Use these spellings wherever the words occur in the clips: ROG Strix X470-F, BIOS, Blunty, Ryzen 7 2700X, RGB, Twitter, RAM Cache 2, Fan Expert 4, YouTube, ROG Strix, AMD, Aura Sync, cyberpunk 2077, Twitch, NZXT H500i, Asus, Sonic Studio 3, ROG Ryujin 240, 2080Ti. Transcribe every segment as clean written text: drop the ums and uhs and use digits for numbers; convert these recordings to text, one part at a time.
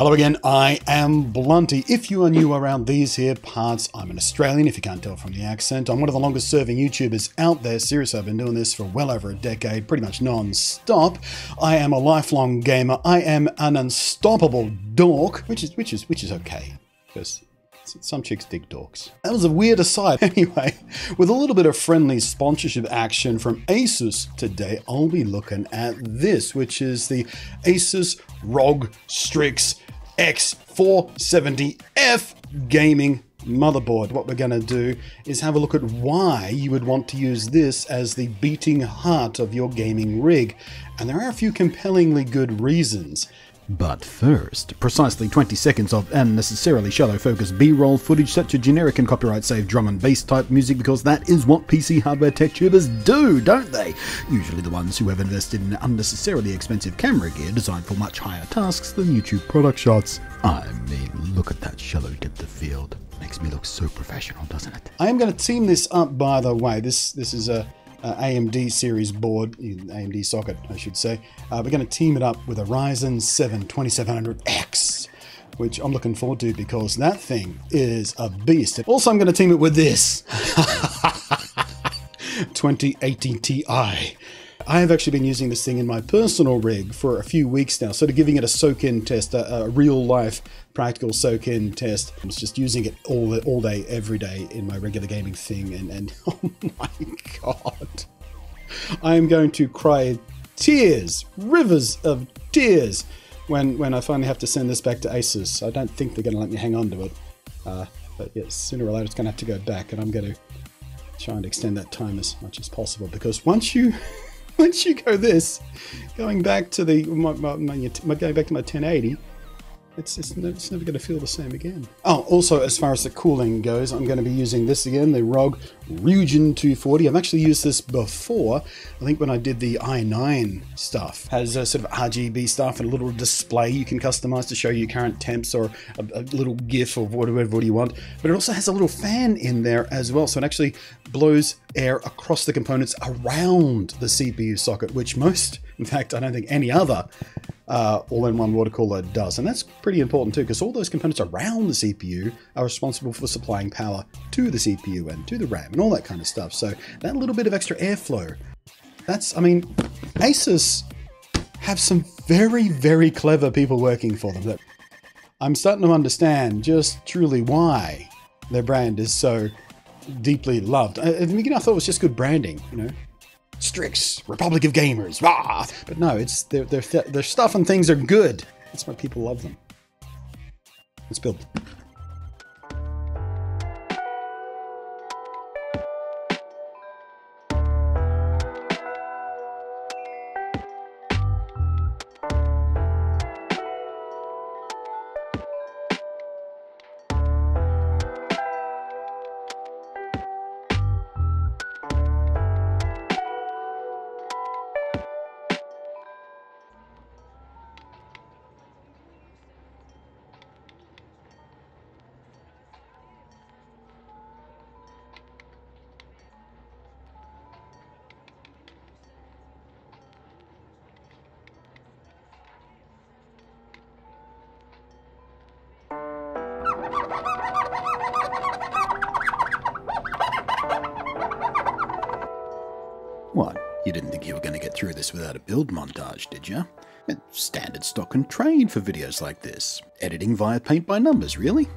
Hello again, I am Blunty. If you are new around these here parts, I'm an Australian, if you can't tell from the accent. I'm one of the longest serving YouTubers out there. Seriously, I've been doing this for well over a decade, pretty much non-stop. I am a lifelong gamer. I am an unstoppable dork, which is okay, because some chicks dig dorks. That was a weird aside. Anyway, with a little bit of friendly sponsorship action from Asus today, I'll be looking at this, which is the Asus ROG Strix X470-F gaming motherboard. What we're going to do is have a look at why you would want to use this as the beating heart of your gaming rig. And there are a few compellingly good reasons. But first, precisely 20 seconds of unnecessarily shallow focus B-roll footage, such a generic and copyright-safe drum and bass type music, because that is what PC hardware tech tubers do, don't they? Usually the ones who have invested in unnecessarily expensive camera gear designed for much higher tasks than YouTube product shots. I mean, look at that shallow depth of field. Makes me look so professional, doesn't it? I am going to team this up, by the way. This is a AMD series board, AMD socket, I should say. We're going to team it up with a Ryzen 7 2700X, which I'm looking forward to because that thing is a beast. Also, I'm going to team it with this 2080Ti. I have actually been using this thing in my personal rig for a few weeks now, sort of giving it a soak-in test, a real-life practical soak-in test. I was just using it all day, every day in my regular gaming thing, and oh my god, I am going to cry tears, rivers of tears, when I finally have to send this back to Asus. I don't think they're going to let me hang on to it, but yes, sooner or later it's going to have to go back, and I'm going to try and extend that time as much as possible, because once you go this, going back to the going back to my 1080, it's never going to feel the same again. Oh, also as far as the cooling goes, I'm going to be using this again, the ROG Ryujin 240. I've actually used this before. I think when I did the i9 stuff, it has a sort of RGB stuff and a little display you can customize to show you current temps or a little GIF or whatever you want. But it also has a little fan in there as well, so it actually blows air across the components around the CPU socket, which most, in fact, I don't think any other all-in-one water cooler does. And that's pretty important too, because all those components around the CPU are responsible for supplying power to the CPU and to the RAM and all that kind of stuff. So that little bit of extra airflow, that's, I mean, Asus have some very, very clever people working for them. I'm starting to understand just truly why their brand is so deeply loved. At the beginning, I thought it was just good branding, you know, Strix, Republic of Gamers, rah! But no, it's their stuff and things are good. That's why people love them. Let's build. What? You didn't think you were going to get through this without a build montage, did you? It's standard stock and trade for videos like this. Editing via paint by numbers, really?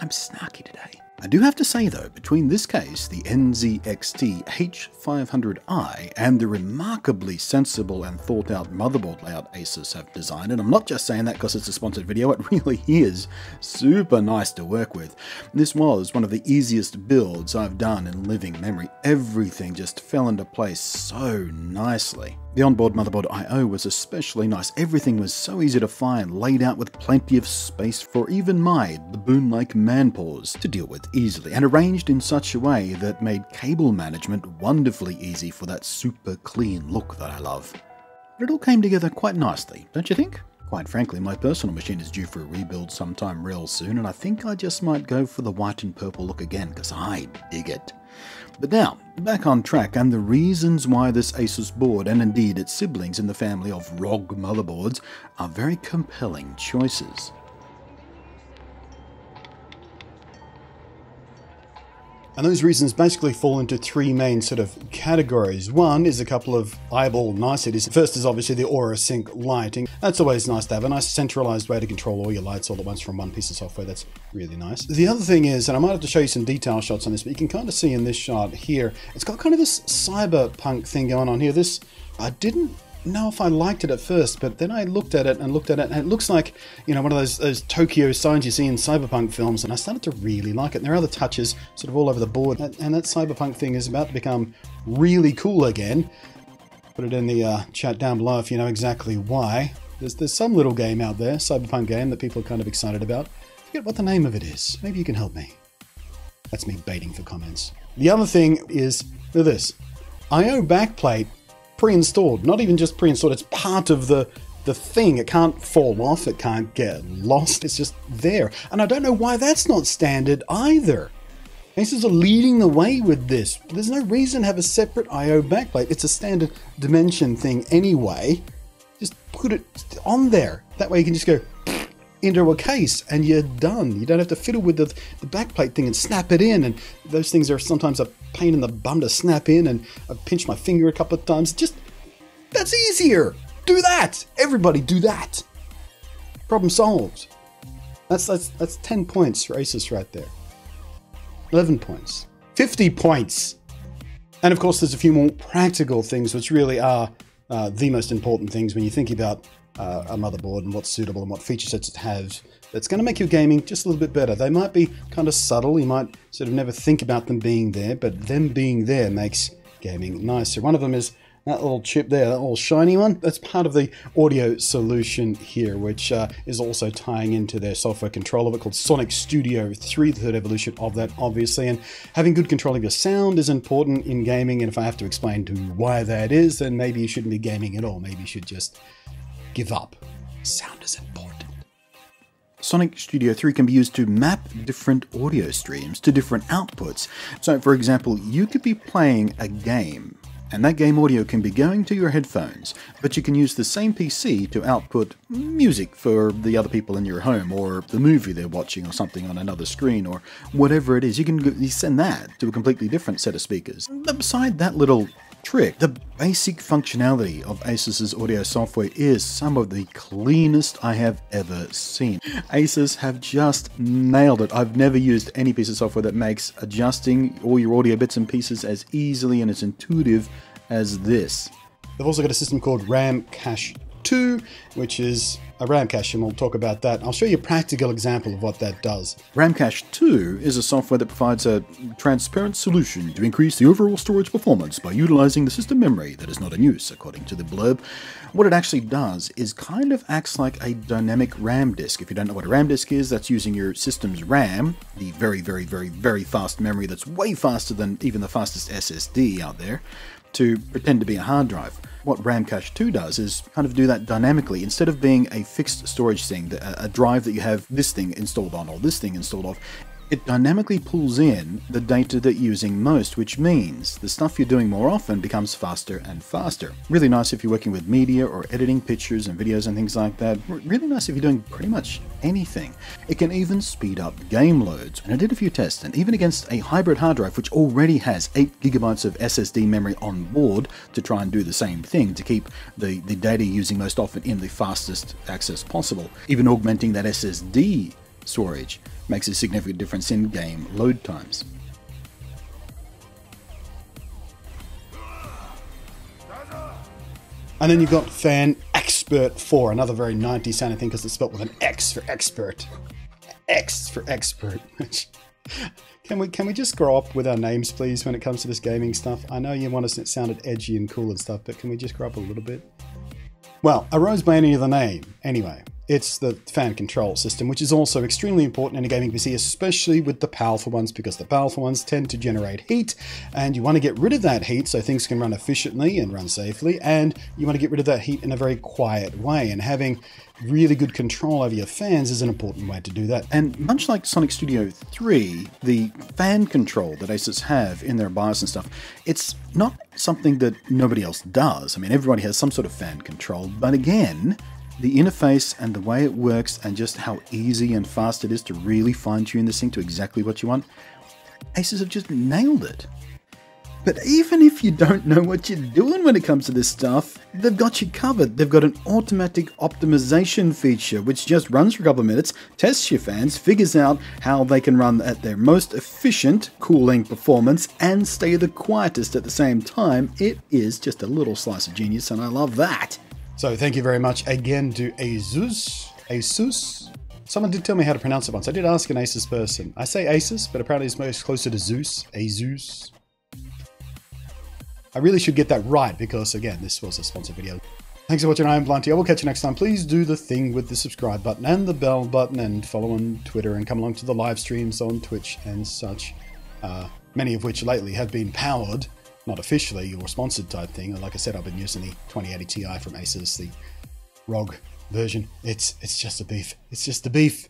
I'm snarky today. I do have to say though, between this case, the NZXT H500i, and the remarkably sensible and thought out motherboard layout Asus have designed, and I'm not just saying that because it's a sponsored video, it really is super nice to work with. This was one of the easiest builds I've done in living memory. Everything just fell into place so nicely. The onboard motherboard I/O was especially nice. Everything was so easy to find, laid out with plenty of space for even my baboon-like man-paws to deal with easily, and arranged in such a way that made cable management wonderfully easy for that super clean look that I love. But it all came together quite nicely, don't you think? Quite frankly, my personal machine is due for a rebuild sometime real soon, and I think I just might go for the white and purple look again, because I dig it. But now, back on track, and the reasons why this Asus board, and indeed its siblings in the family of ROG motherboards, are very compelling choices. And those reasons basically fall into three main sort of categories. One is a couple of eyeball niceties. First is obviously the Aura Sync lighting. That's always nice to have a nice centralized way to control all your lights all at once from one piece of software. That's really nice. The other thing is, and I might have to show you some detail shots on this, but you can kind of see in this shot here, it's got kind of this cyberpunk thing going on here. This, I didn't know if I liked it at first, but then I looked at it, and it looks like, you know, one of those Tokyo signs you see in cyberpunk films, and I started to really like it. And there are other touches sort of all over the board, and that cyberpunk thing is about to become really cool again. Put it in the chat down below if you know exactly why. There's some little game out there, cyberpunk game, that people are kind of excited about. I forget what the name of it is. Maybe you can help me. That's me baiting for comments. The other thing is, look at this. IO backplate pre-installed, not even just pre-installed, it's part of the thing. It can't fall off, it can't get lost, it's just there. And I don't know why that's not standard either. Asus are leading the way with this. There's no reason to have a separate IO backplate. It's a standard dimension thing anyway. Just put it on there. That way you can just go into a case and you're done. You don't have to fiddle with the backplate thing and snap it in, and those things are sometimes a pain in the bum to snap in, and I've pinched my finger a couple of times. Just, that's easier. Do that. Everybody do that. Problem solved. That's 10 points for Asus right there. 11 points. 50 points. And of course there's a few more practical things which really are the most important things when you think about a motherboard and what's suitable and what feature sets it has that's going to make your gaming just a little bit better. They might be kind of subtle, you might sort of never think about them being there, but them being there makes gaming nicer. One of them is that little chip there, that little shiny one. That's part of the audio solution here, which is also tying into their software control of it called Sonic Studio 3, the third evolution of that, obviously. And having good control of your sound is important in gaming, and if I have to explain to you why that is, then maybe you shouldn't be gaming at all. Maybe you should just give up. Sound is important. Sonic Studio 3 can be used to map different audio streams to different outputs. So for example, you could be playing a game, and that game audio can be going to your headphones, but you can use the same PC to output music for the other people in your home, or the movie they're watching, or something on another screen, or whatever it is. You can send that to a completely different set of speakers. But beside that little trick, the basic functionality of Asus's audio software is some of the cleanest I have ever seen. Asus have just nailed it. I've never used any piece of software that makes adjusting all your audio bits and pieces as easily and as intuitive as this. They've also got a system called RAM Cache 2, which is a RAM cache, and we'll talk about that. I'll show you a practical example of what that does. RAM Cache 2 is a software that provides a transparent solution to increase the overall storage performance by utilizing the system memory that is not in use, according to the blurb. What it actually does is kind of acts like a dynamic RAM disk. If you don't know what a RAM disk is, that's using your system's RAM, the very, very, very, very fast memory that's way faster than even the fastest SSD out there, to pretend to be a hard drive. What RAM Cache 2 does is kind of do that dynamically. Instead of being a fixed storage thing, a drive that you have this thing installed on or this thing installed off, it dynamically pulls in the data that you're using most, which means the stuff you're doing more often becomes faster and faster. Really nice if you're working with media or editing pictures and videos and things like that. Really nice if you're doing pretty much anything. It can even speed up game loads. And I did a few tests, and even against a hybrid hard drive, which already has 8 GB of SSD memory on board, to try and do the same thing, to keep the data you're using most often in the fastest access possible. Even augmenting that SSD storage makes a significant difference in game load times. And then you've got Fan Expert 4, another very 90s sounding thing because it's spelled with an X for expert. X for expert. Can we just grow up with our names, please, when it comes to this gaming stuff? I know you want us to sound edgy and cool and stuff, but can we just grow up a little bit? Well, a rose by any other name, anyway. It's the fan control system, which is also extremely important in a gaming PC, especially with the powerful ones, because the powerful ones tend to generate heat, and you want to get rid of that heat so things can run efficiently and run safely, and you want to get rid of that heat in a very quiet way, and having really good control over your fans is an important way to do that. And much like Sonic Studio 3, the fan control that Asus have in their BIOS and stuff, it's not something that nobody else does. I mean, everybody has some sort of fan control, but again, the interface and the way it works and just how easy and fast it is to really fine-tune this thing to exactly what you want, Asus have just nailed it. But even if you don't know what you're doing when it comes to this stuff, they've got you covered. They've got an automatic optimization feature, which just runs for a couple of minutes, tests your fans, figures out how they can run at their most efficient cooling performance and stay the quietest at the same time. It is just a little slice of genius, and I love that. So thank you very much again to Asus. Asus? Someone did tell me how to pronounce it once. I did ask an Asus person. I say Asus, but apparently it's most closer to Zeus. Asus. I really should get that right because, again, this was a sponsored video. Thanks for watching. I am Blunty. I will catch you next time. Please do the thing with the subscribe button and the bell button, and follow on Twitter, and come along to the live streams on Twitch and such, many of which lately have been powered, not officially or sponsored type thing. Like I said, I've been using the 2080Ti from Asus, the ROG version. It's just a beef. It's just a beef.